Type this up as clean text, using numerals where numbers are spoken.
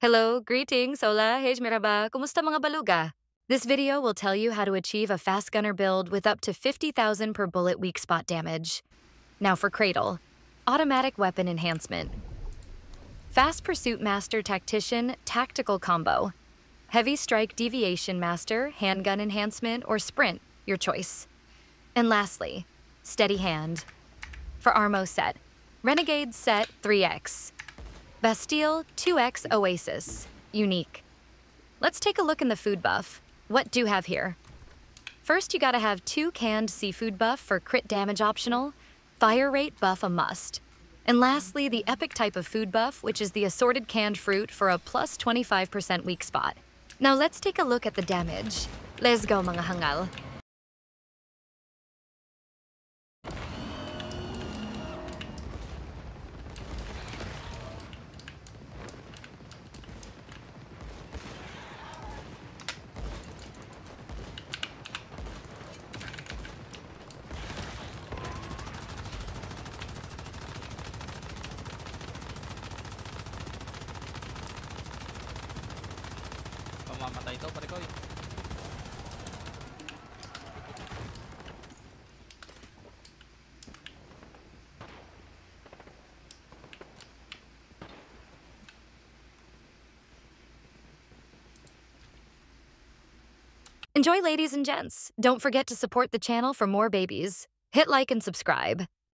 Hello, greetings, hola, hej merhaba, kumusta mga baluga? This video will tell you how to achieve a fast gunner build with up to 50,000 per bullet weak spot damage. Now for Cradle, Automatic Weapon Enhancement, Fast Pursuit Master Tactician, Tactical Combo, Heavy Strike Deviation Master, Handgun Enhancement, or Sprint, your choice. And lastly, Steady Hand. For Armo Set, Renegade Set 3X. Bastille 2X Oasis, unique. Let's take a look in the food buff. What do you have here? First, you gotta have 2 canned seafood buff for crit damage optional, fire rate buff a must. And lastly, the epic type of food buff, which is the assorted canned fruit for a plus 25% weak spot. Now let's take a look at the damage. Let's go, mga hangal. Mamatay to, pare ko. Enjoy, ladies and gents. Don't forget to support the channel for more babies. Hit like and subscribe.